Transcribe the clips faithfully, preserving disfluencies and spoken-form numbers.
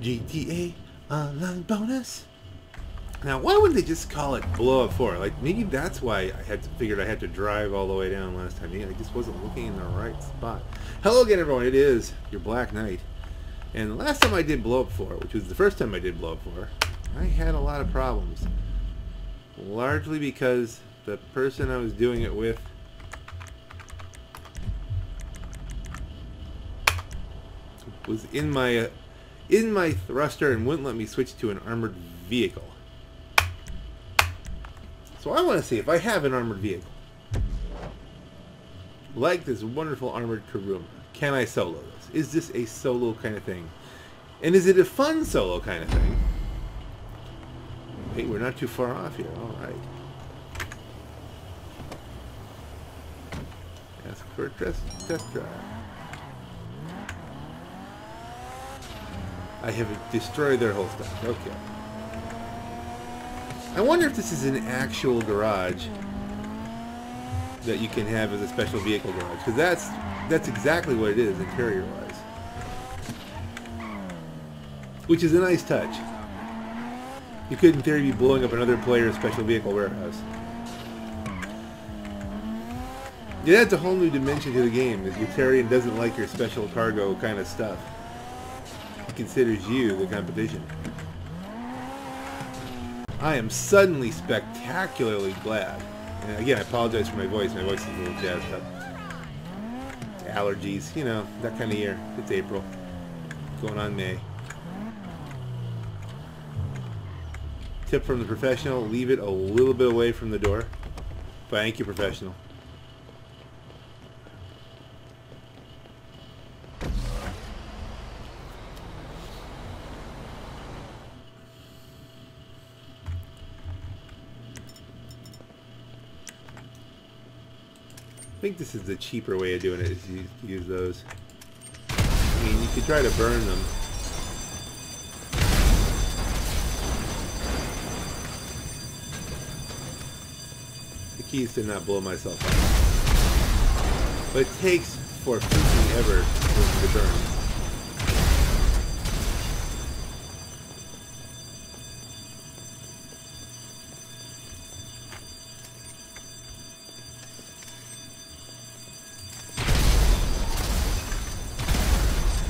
G T A Online bonus. Now, why wouldn't they just call it Blow Up four? Like, maybe that's why I had to, figured I had to drive all the way down last time. Maybe I just wasn't looking in the right spot. Hello again, everyone. It is your Black Knight. And the last time I did Blow Up four, which was the first time I did Blow Up four, I had a lot of problems. Largely because the person I was doing it with was in my uh, in my thruster and wouldn't let me switch to an armored vehicle. So I want to see if I have an armored vehicle. Like this wonderful Armored Kuruma. Can I solo this? Is this a solo kind of thing? And is it a fun solo kind of thing? Hey, we're not too far off here. All right. Ask for a test, test drive. I have destroyed their whole stuff. Okay. I wonder if this is an actual garage that you can have as a special vehicle garage, because that's that's exactly what it is interior-wise, which is a nice touch. You could, in theory, be blowing up another player's special vehicle warehouse. Yeah, that's a whole new dimension to the game. Is Utarian doesn't like your special cargo kind of stuff. He considers you the competition. I am suddenly spectacularly glad. And again, I apologize for my voice. My voice is a little jazzed up. Allergies, you know, that kind of year. It's April. Going on May. Tip from The Professional, leave it a little bit away from the door. Thank you, Professional. I think this is the cheaper way of doing it, is you use those. I mean, you could try to burn them. The key is to not blow myself up. But it takes for freaking ever for them to burn.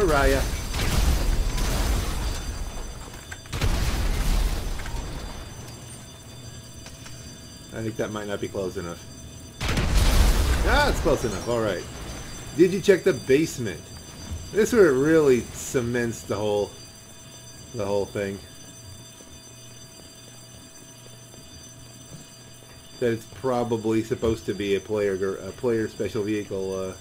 Raya. I think that might not be close enough. Ah, it's close enough. Alright. Did you check the basement? This is where it really cements the whole the whole thing. That it's probably supposed to be a player a player special vehicle uh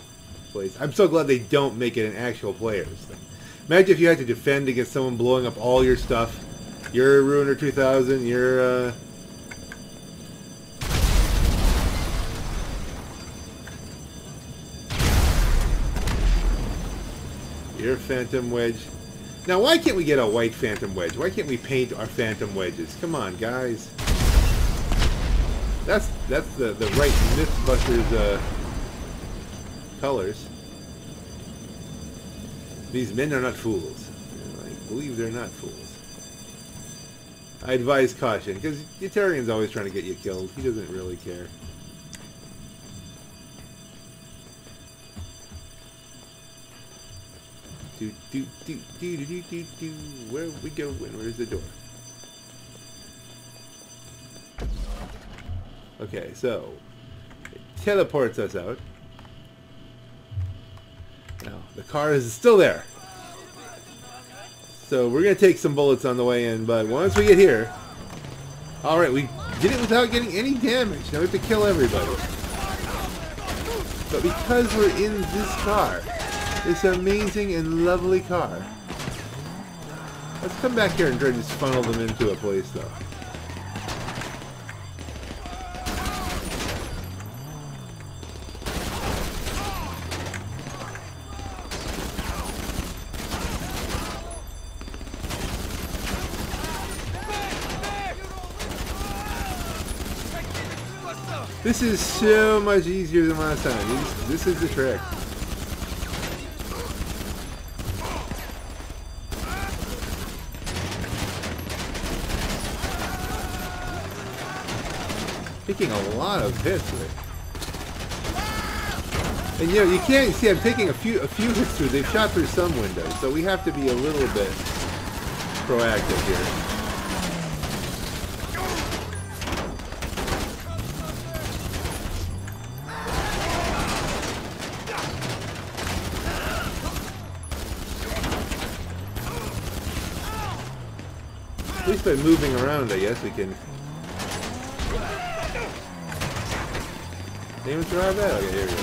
place. I'm so glad they don't make it an actual player's thing. Imagine if you had to defend against someone blowing up all your stuff. Your Ruiner two thousand, your uh... your Phantom Wedge. Now why can't we get a white Phantom Wedge? Why can't we paint our Phantom Wedges? Come on, guys. That's that's the, the right Mythbusters uh... colors. These men are not fools. I believe they're not fools. I advise caution, because Utarian's always trying to get you killed. He doesn't really care. Do do do do do do do. Where we go? When? Where's the door? Okay, so it teleports us out. No, the car is still there. So we're going to take some bullets on the way in, but once we get here... Alright, we did it without getting any damage. Now we have to kill everybody. But because we're in this car, this amazing and lovely car... Let's come back here and try to just funnel them into a place, though. This is so much easier than last time. This, this is the trick. taking a lot of hits with. And you know, you can't see I'm taking a few a few hits through. They've shot through some windows, so we have to be a little bit proactive here. At least by moving around, I guess we can. Didn't even survive that? Okay, here we go.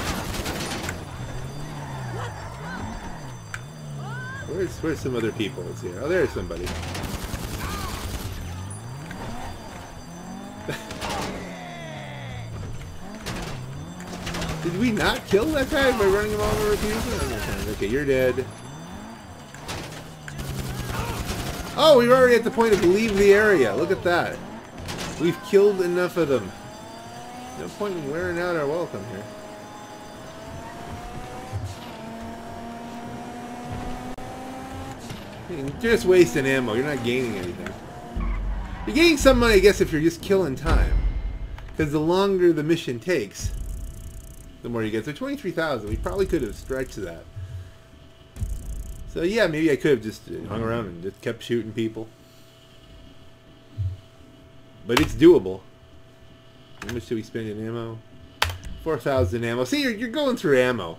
Where's, where's some other people? It's here. Oh, there's somebody. Did we not kill that guy by running him over with you? Okay, you're dead. Oh, we were already at the point of leave the area. Look at that. We've killed enough of them. No point in wearing out our welcome here. You're just wasting ammo. You're not gaining anything. You're gaining some money, I guess, if you're just killing time. Because the longer the mission takes, the more you get. So twenty-three thousand. We probably could have stretched that. So yeah, maybe I could have just hung around and just kept shooting people. But it's doable. How much do we spend in ammo? four thousand ammo. See, you're, you're going through ammo.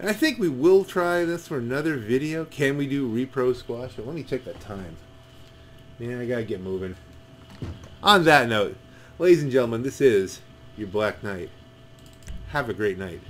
And I think we will try this for another video. Can we do repro squash? Well, let me check that time. Man, I gotta get moving. On that note, ladies and gentlemen, this is your Black Knight. Have a great night.